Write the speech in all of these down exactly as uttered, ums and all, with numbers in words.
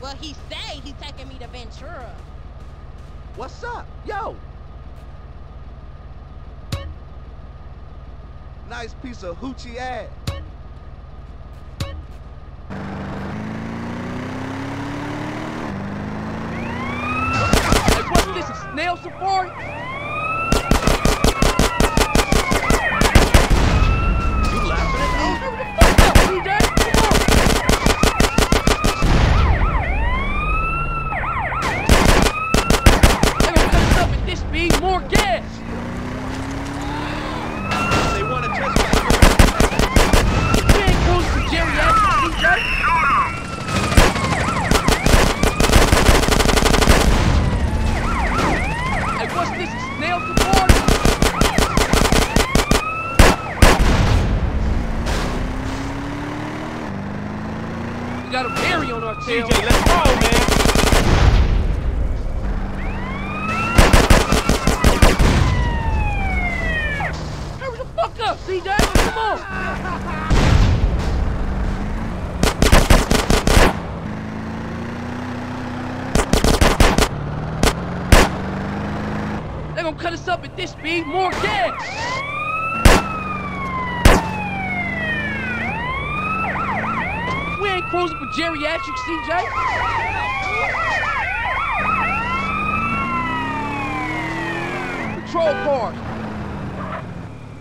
Well, he say he's taking me to Ventura. What's up? Yo! Nice piece of hoochie ass. Hey, what's this, a snail safari? You laughing at me? Who the fuck up, D J? More gas! They want to test me. You ain't close to geriatrics, D J? Hey, what's this, a snail support? We got a berry on our tail. D J, let's go, man! D J, come on! They're gonna cut us up at this speed, more gas! We ain't cruising for geriatrics, C J! Patrol cars!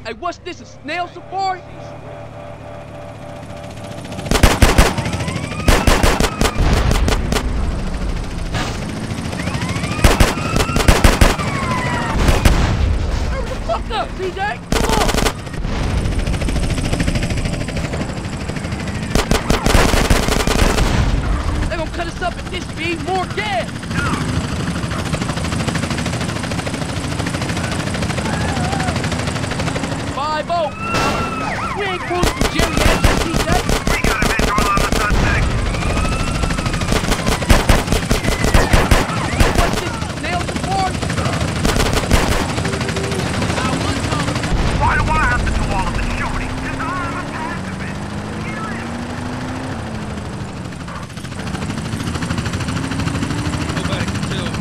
Hey, what's this, a snail safari? Hurry the fuck up, D J! Come on! They're gonna cut us up at this speed, more gas! We ain't close to geriatrics, D J. We got a visual on the suspect. What's this? Nails and boards? Why do I have to do all of the shooting? Because I'm a pacifist. Kill him. Nobody can tell me.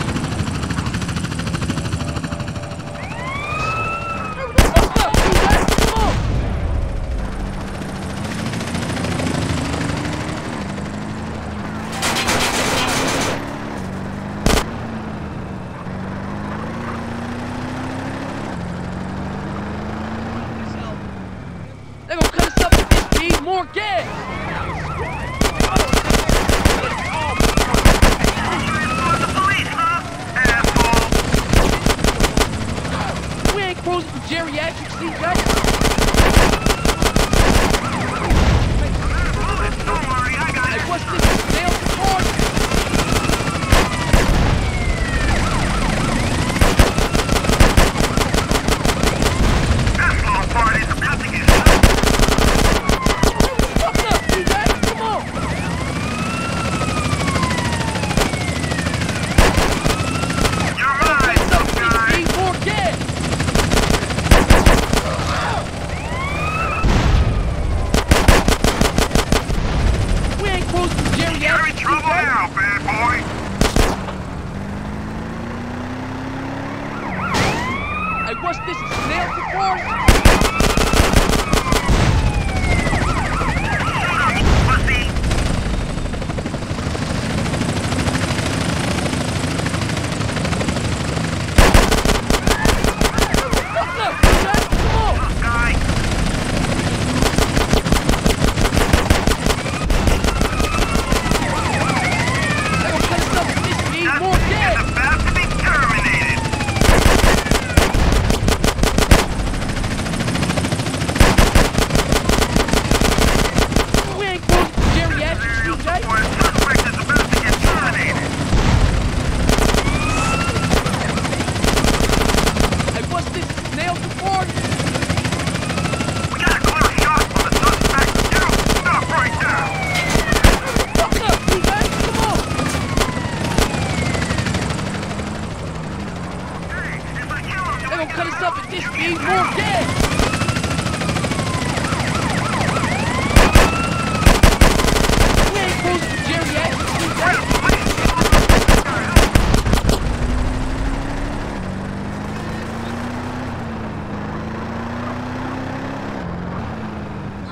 Jerry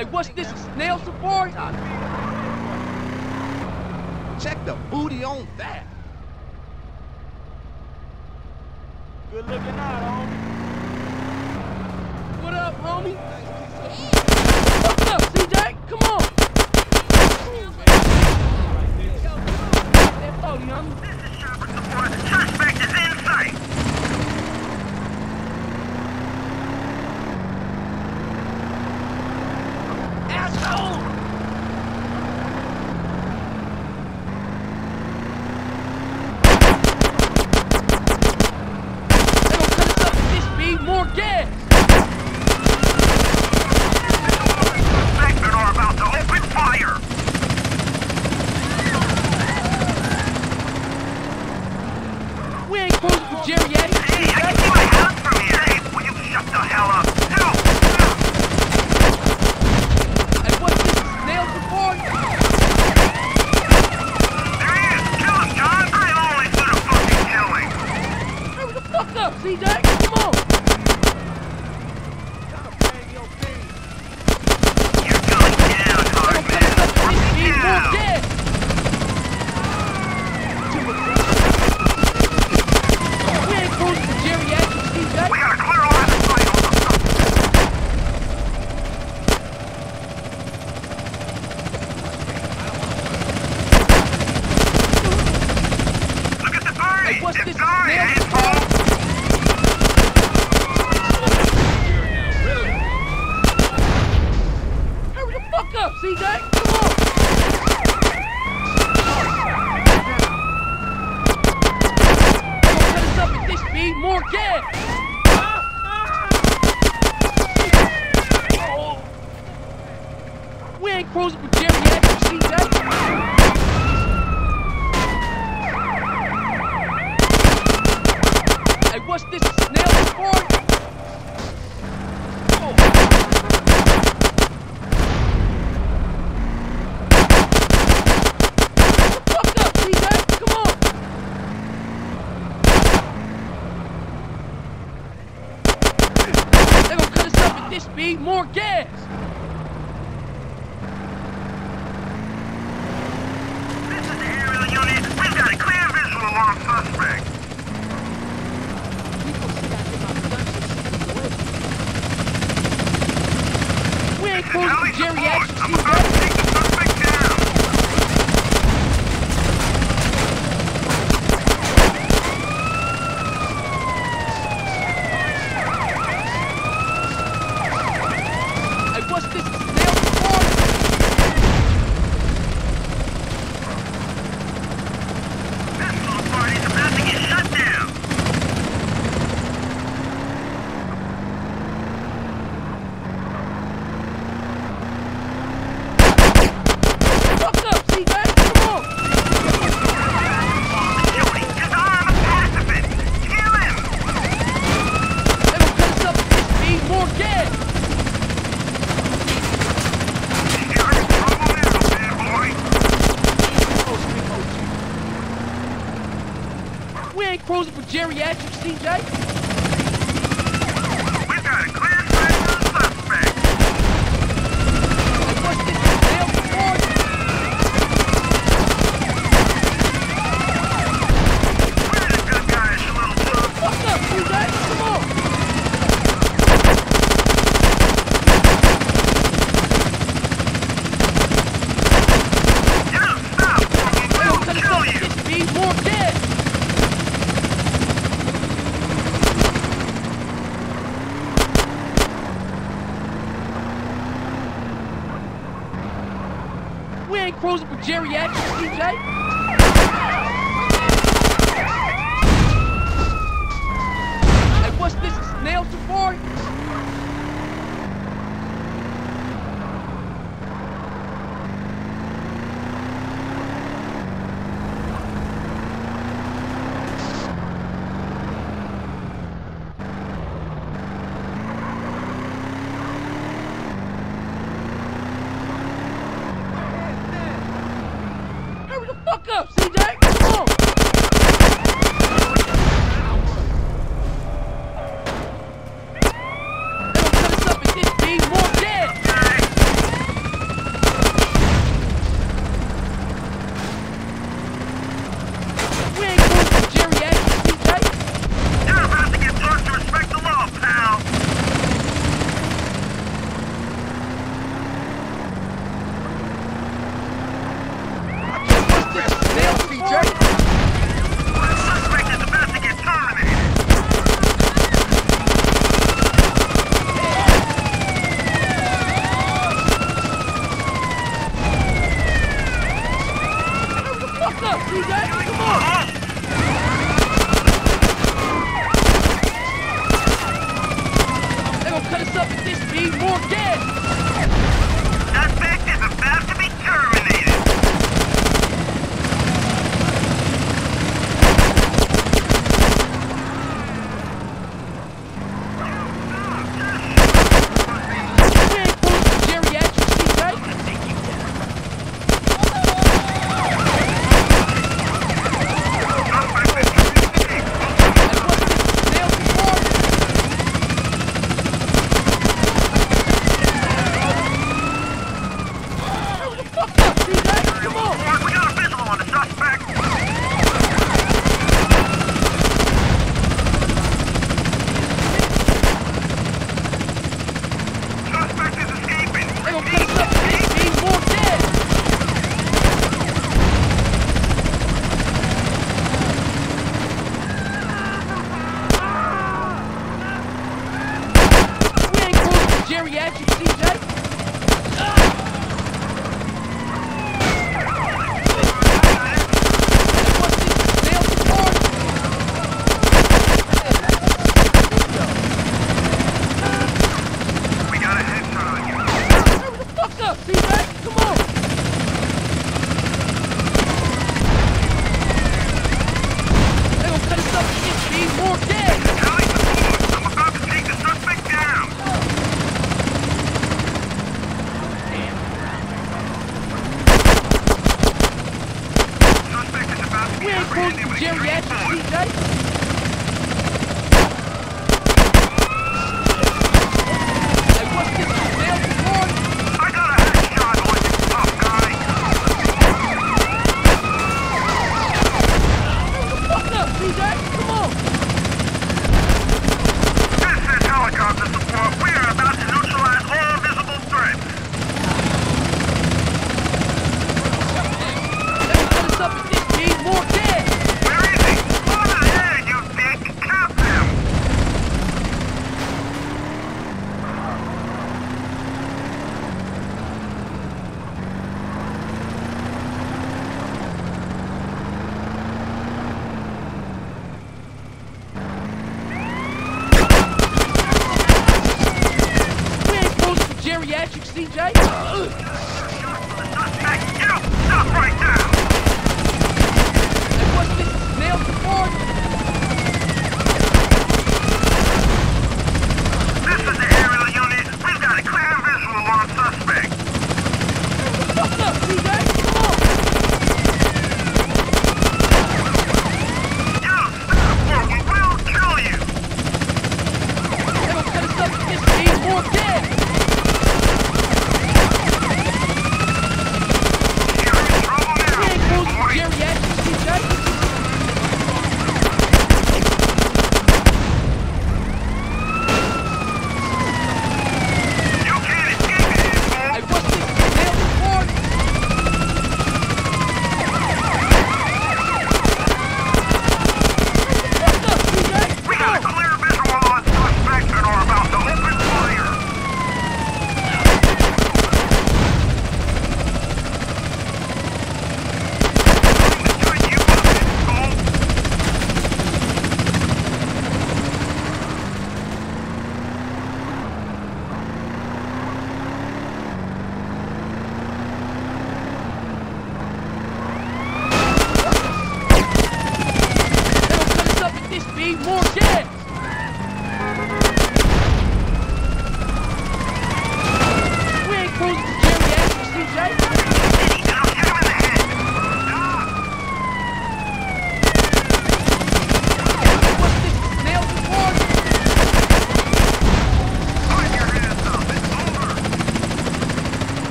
I wasn't. This is Snail Safari. Check the booty on that. Good looking out, homie. What up, homie? What's up, C J? Come on. This is Chopper Support. The suspect is in sight. Geriatric C J?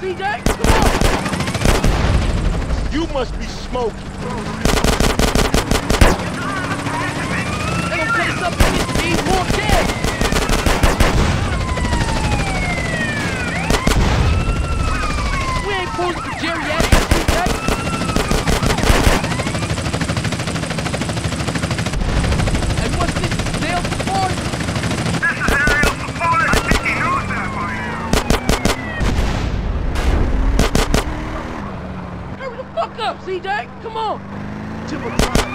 D J? You must be smoking. They don't put us up in this team, more dead. We ain't fools for geriatrics, D J. And what's this, nail support? This is aerial support. I think he knows that by now. Fuck up, C J! Come on! Timber time!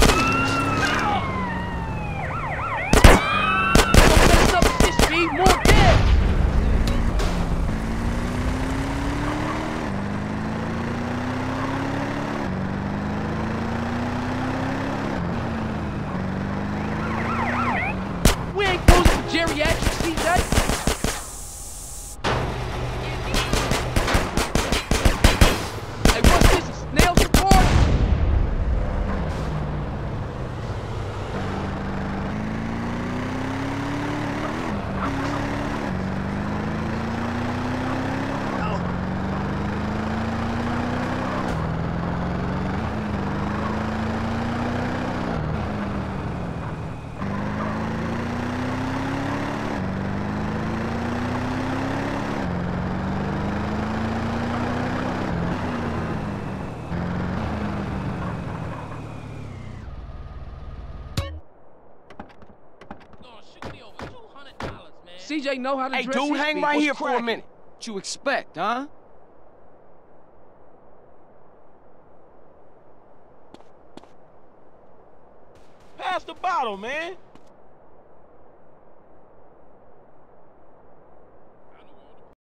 Don't mess up with this speed, more dead! We ain't close to geriatrics, C J! C J know how to hey, dress. Hey, dude, hang right here cracking? for a minute. What you expect, huh? Pass the bottle, man.